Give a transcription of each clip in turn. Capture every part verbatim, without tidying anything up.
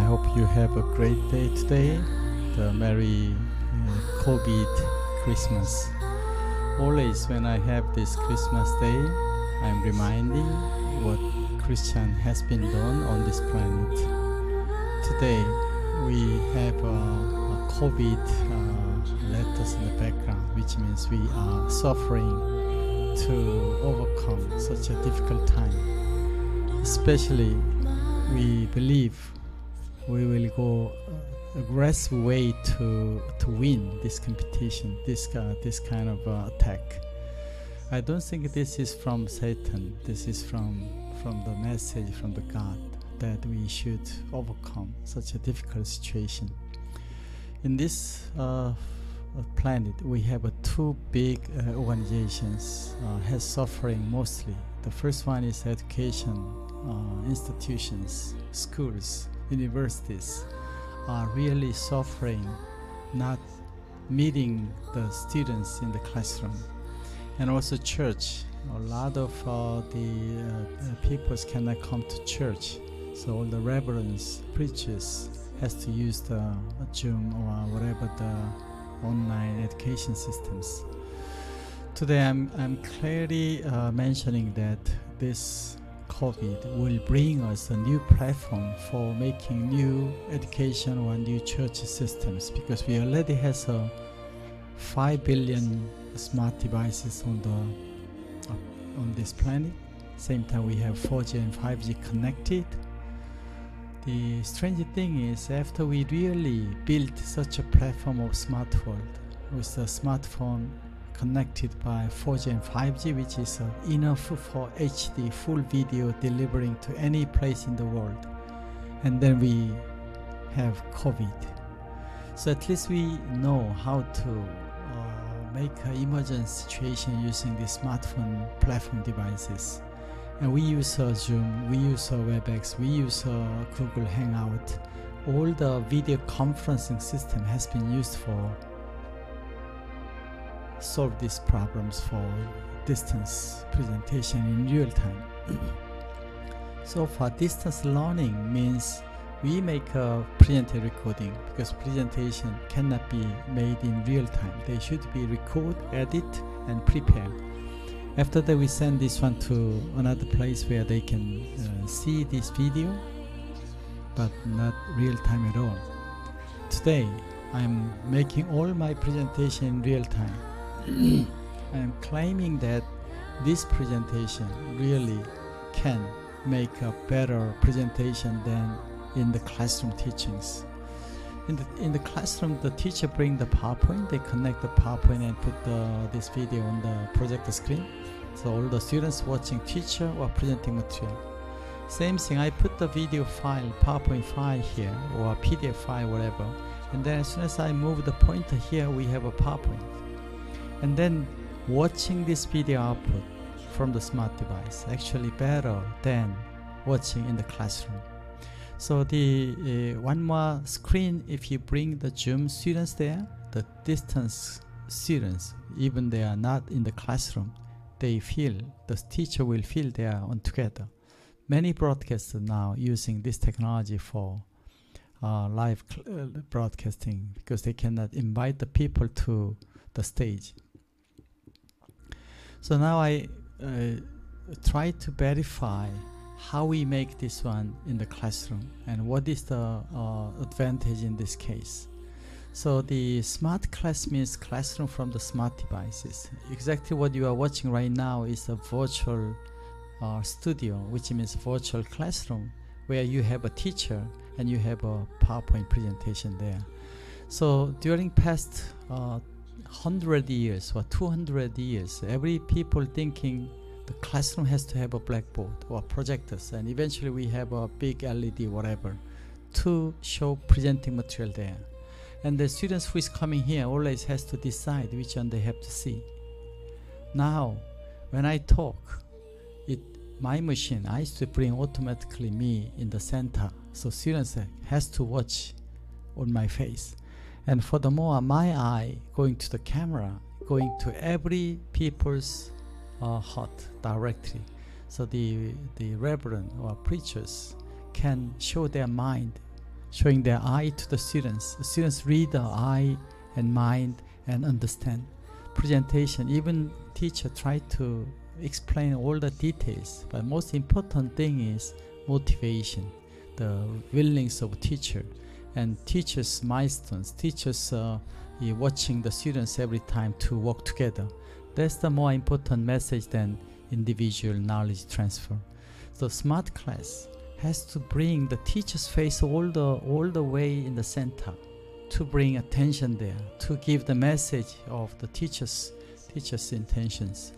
I hope you have a great day today, the Merry uh, COVID Christmas. Always when I have this Christmas day, I'm reminding what Christian has been done on this planet. Today we have a, a COVID uh, letters in the background, which means we are suffering to overcome such a difficult time. Especially we believe we will go aggressive way to to win this competition, this uh, this kind of uh, attack. I don't think this is from Satan. This is from from the message from the God that we should overcome such a difficult situation. In this uh, planet, we have uh, two big uh, organizations uh, has suffering mostly. The first one is education uh, institutions, schools, universities are really suffering, not meeting the students in the classroom. And also church, a lot of uh, the uh, peoples cannot come to church, so all the reverends, preachers has to use the Zoom or whatever the online education systems. Today I'm, I'm clearly uh, mentioning that this COVID will bring us a new platform for making new education or new church systems, because we already has a five billion smart devices on the uh, on this planet. Same time we have four G and five G connected. The strange thing is, after we really built such a platform of smart world with the smartphone connected by four G and five G, which is uh, enough for H D full video delivering to any place in the world, and then we have COVID. So at least we know how to uh, make an emergency situation using the smartphone platform devices. And we use uh, Zoom, we use uh, WebEx, we use uh, Google Hangout. All the video conferencing system has been used for solve these problems for distance presentation in real time. So for distance learning means we make a presentation recording, because presentation cannot be made in real time. They should be record, edit and prepare. After that we send this one to another place where they can uh, see this video, but not real time at all. Today I'm making all my presentation in real time. I am claiming that this presentation really can make a better presentation than in the classroom teachings. In the, in the classroom, the teacher brings the PowerPoint, they connect the PowerPoint and put the, this video on the projector screen. So all the students watching teacher or presenting material. Same thing, I put the video file, PowerPoint file here, or P D F file, whatever. And then as soon as I move the pointer here, we have a PowerPoint. And then watching this video output from the smart device actually better than watching in the classroom. So the uh, one more screen, if you bring the Zoom students there, the distance students, even they are not in the classroom, they feel, the teacher will feel they are on together. Many broadcasters now using this technology for uh, live uh, broadcasting, because they cannot invite the people to the stage. So now I uh, try to verify how we make this one in the classroom and what is the uh, advantage in this case. So the smart class means classroom from the smart devices. Exactly what you are watching right now is a virtual uh, studio, which means virtual classroom, where you have a teacher and you have a PowerPoint presentation there. So during past uh, one hundred years or two hundred years, every people thinking the classroom has to have a blackboard or projectors, and eventually we have a big L E D whatever to show presenting material there. And the students who is coming here always has to decide which one they have to see. Now when I talk, it my machine, I used to bring automatically me in the center, so students has to watch on my face. And furthermore, my eye going to the camera, going to every people's uh, heart directly. So the, the reverend or preachers can show their mind, showing their eye to the students. The students read the eye and mind and understand. Presentation, even teacher try to explain all the details, but most important thing is motivation, the willingness of teacher, and teachers' milestones, teachers uh, watching the students every time to work together. That's the more important message than individual knowledge transfer. So smart class has to bring the teacher's face all the, all the way in the center, to bring attention there, to give the message of the teacher's, teacher's intentions.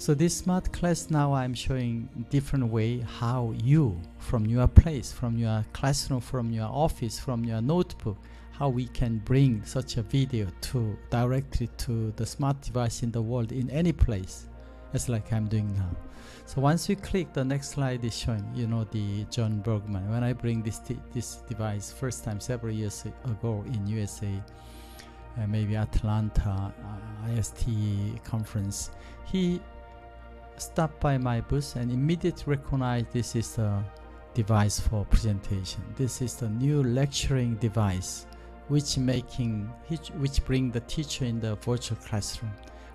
So this smart class, now I'm showing different way how you, from your place, from your classroom, from your office, from your notebook, how we can bring such a video to directly to the smart device in the world in any place. It's like I'm doing now. So once you click, the next slide is showing, you know, the John Bergman. When I bring this, this device first time several years ago in U S A, uh, maybe Atlanta, uh, I S T conference, he stopped by my booth and immediately recognized this is the device for presentation. This is the new lecturing device, which making, which bring the teacher in the virtual classroom,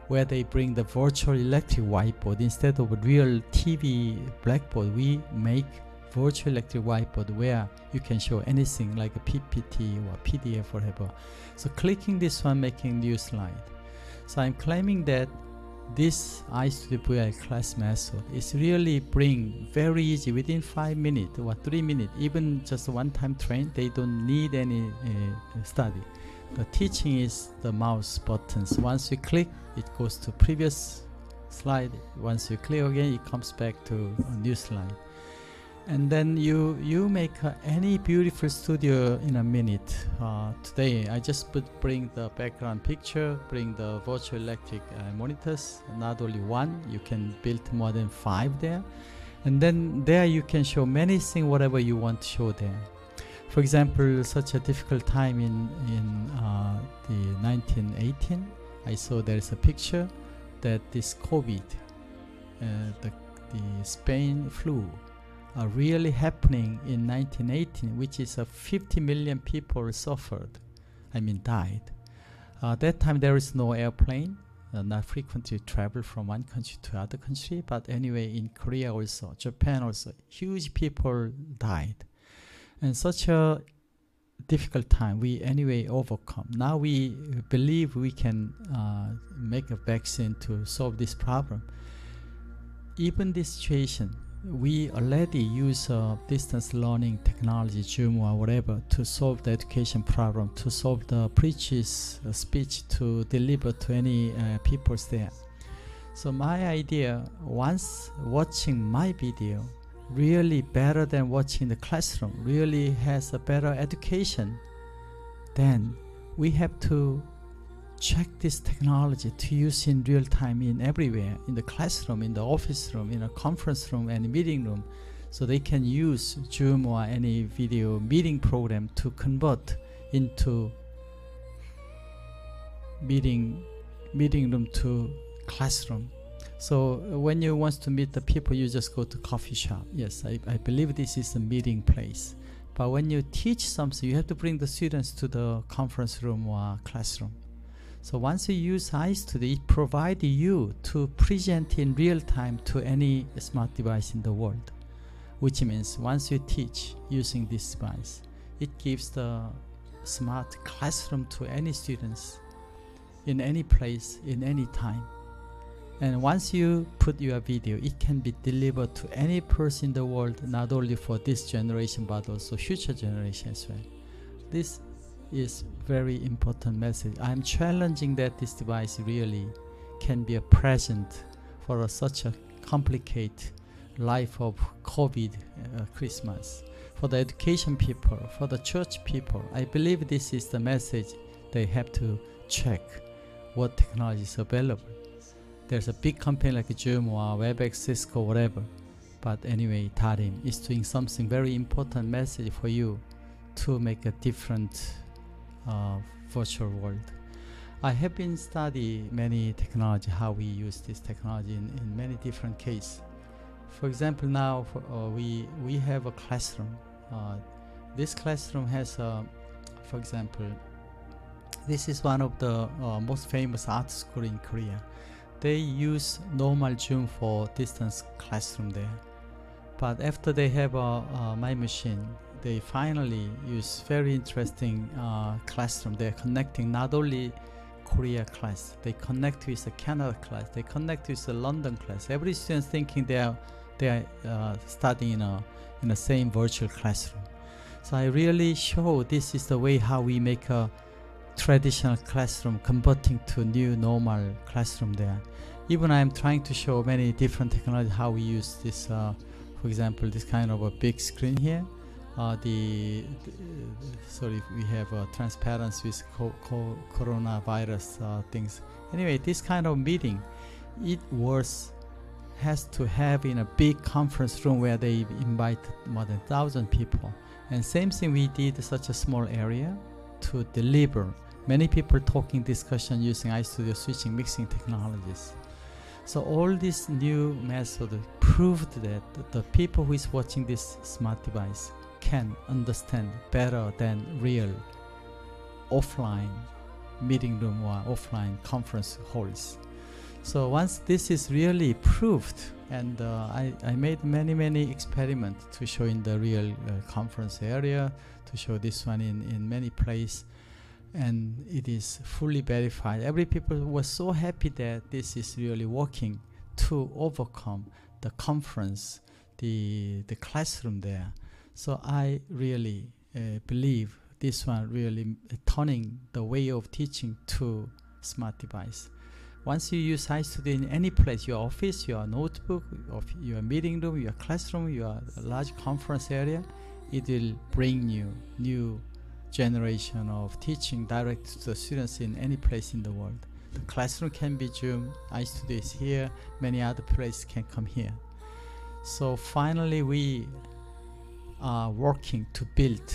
where they bring the virtual electric whiteboard. Instead of a real T V blackboard, we make virtual electric whiteboard where you can show anything like a P P T or P D F, whatever. So clicking this one, making new slide. So I'm claiming that this iStudio V I class method is really bring very easy within five minutes or three minutes, even just one time train, they don't need any uh, study. The teaching is the mouse buttons. Once you click, it goes to previous slide. Once you click again, it comes back to a new slide. And then you you make uh, any beautiful studio in a minute. Uh, today, I just put bring the background picture, bring the virtual electric uh, monitors. Not only one, you can build more than five there. And then there you can show many things, whatever you want to show there. For example, such a difficult time in, in uh, the nineteen eighteen, I saw there is a picture that this COVID, uh, the, the Spain flu, are really happening in nineteen eighteen, which is uh, fifty million people suffered, I mean died. Uh, that time there is no airplane, uh, not frequently travel from one country to other country, but anyway in Korea also, Japan also, huge people died. And such a difficult time, we anyway overcome. Now we believe we can uh, make a vaccine to solve this problem. Even this situation, we already use uh, distance learning technology, Zoom or whatever, to solve the education problem, to solve the preacher's uh, speech, to deliver to any uh, peoples there. So my idea, once watching my video, really better than watching the classroom, really has a better education, then we have to check this technology to use in real time in everywhere, in the classroom, in the office room, in a conference room and meeting room, so they can use Zoom or any video meeting program to convert into meeting, meeting room to classroom. So uh, when you want to meet the people, you just go to coffee shop. Yes, I, I believe this is a meeting place. But when you teach something, you have to bring the students to the conference room or classroom. So once you use iStudio, it provides you to present in real time to any smart device in the world. Which means once you teach using this device, it gives the smart classroom to any students in any place, in any time. And once you put your video, it can be delivered to any person in the world, not only for this generation, but also future generation as well. This is very important message. I'm challenging that this device really can be a present for a, such a complicated life of COVID uh, Christmas. For the education people, for the church people, I believe this is the message. They have to check what technology is available. There's a big company like Zoom or WebEx, Cisco, whatever. But anyway, Darim is doing something very important message for you to make a different uh, virtual world. I have been studying many technology, how we use this technology in, in many different cases. For example, now for, uh, we we have a classroom. Uh, this classroom has, uh, for example, this is one of the uh, most famous art school in Korea. They use normal Zoom for distance classroom there, but after they have uh, uh, my machine, they finally use very interesting uh, classroom. They're connecting not only Korea class, they connect with the Canada class, they connect with the London class. Every student thinking they are they are uh, studying in a in the same virtual classroom. So I really show this is the way how we make a traditional classroom converting to new normal classroom there. Even I'm trying to show many different technology how we use this. Uh, for example, this kind of a big screen here. Uh, the, the sorry, we have a uh, transparency with co co coronavirus uh, things. Anyway, this kind of meeting, it was has to have in a big conference room where they invite more than thousand people. And same thing we did such a small area to deliver many people talking discussion using iStudio switching mixing technologies. So all this new method proved that the people who is watching this smart device can understand better than real offline meeting room or offline conference halls. So once this is really proved, and uh, I, I made many many experiments to show in the real uh, conference area, to show this one in, in many places, and it is fully verified. Every people was so happy that this is really working to overcome the conference, the, the classroom there. So I really uh, believe this one really turning the way of teaching to smart device. Once you use iStudio in any place, your office, your notebook, of your meeting room, your classroom, your large conference area, it will bring you new generation of teaching direct to the students in any place in the world. The classroom can be Zoom, iStudio is here, many other places can come here. So finally we are working to build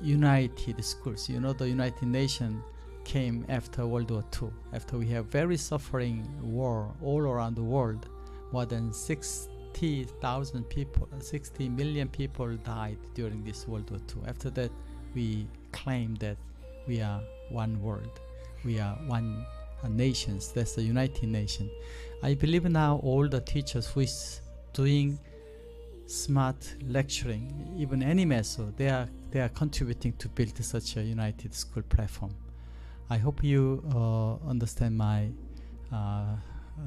united schools. You know, the United Nations came after World War Two, after we have very suffering war all around the world. More than sixty thousand people, sixty million people died during this World War Two. After that, we claim that we are one world, we are one uh, nations. That's the United Nations. I believe now all the teachers who is doing smart lecturing, even any method, they are they are contributing to build such a united school platform. I hope you uh, understand my uh,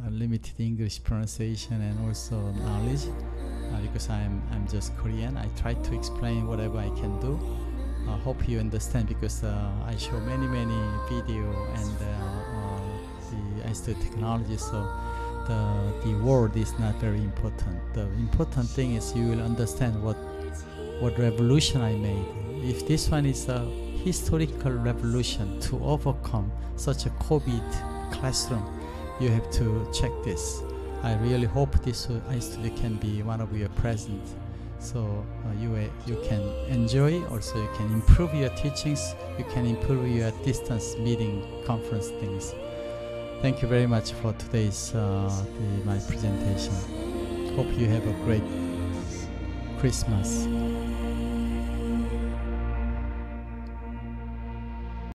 limited English pronunciation and also knowledge, uh, because I'm, I'm just Korean. I try to explain whatever I can do. I uh, hope you understand, because uh, I show many many video and uh, uh, the iStudio technology, so the, the word is not very important. The important thing is you will understand what, what revolution I made. If this one is a historical revolution to overcome such a COVID classroom, you have to check this. I really hope this iStudio can be one of your presents. So uh, you, uh, you can enjoy, also you can improve your teachings, you can improve your distance meeting conference things. Thank you very much for today's uh, the, my presentation. Hope you have a great Christmas.